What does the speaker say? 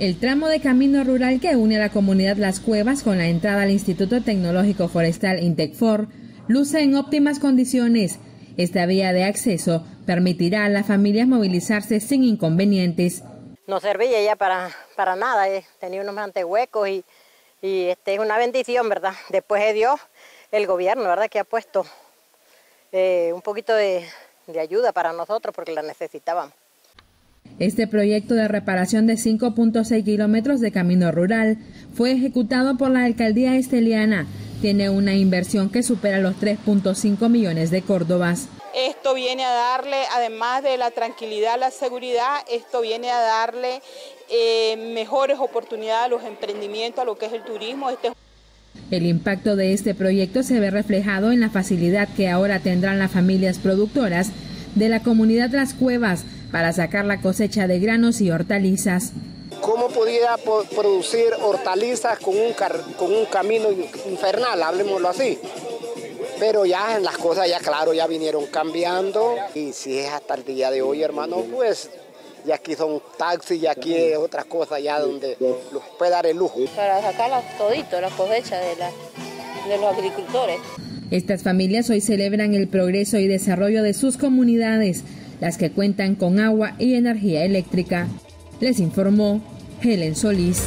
El tramo de camino rural que une a la comunidad Las Cuevas con la entrada al Instituto Tecnológico Forestal INTECFOR luce en óptimas condiciones. Esta vía de acceso permitirá a las familias movilizarse sin inconvenientes. No servía ya para nada, tenía unos mantehuecos y es una bendición, ¿verdad? Después de Dios, el gobierno, ¿verdad?, que ha puesto un poquito de ayuda para nosotros porque la necesitábamos. Este proyecto de reparación de 5.6 kilómetros de camino rural fue ejecutado por la Alcaldía Esteliana. Tiene una inversión que supera los 3.5 millones de córdobas. Esto viene a darle, además de la tranquilidad, la seguridad, esto viene a darle mejores oportunidades a los emprendimientos, a lo que es el turismo. El impacto de este proyecto se ve reflejado en la facilidad que ahora tendrán las familias productoras de la comunidad Las Cuevas para sacar la cosecha de granos y hortalizas. ¿Cómo podía producir hortalizas con un camino infernal, hablemoslo así? Pero ya las cosas ya claro, ya vinieron cambiando, y si es hasta el día de hoy, hermano, pues ya aquí son taxis, ya aquí es otras cosas ya donde los puede dar el lujo. Para sacar todito la cosecha de los agricultores. Estas familias hoy celebran el progreso y desarrollo de sus comunidades, las que cuentan con agua y energía eléctrica. Les informó Helen Solís.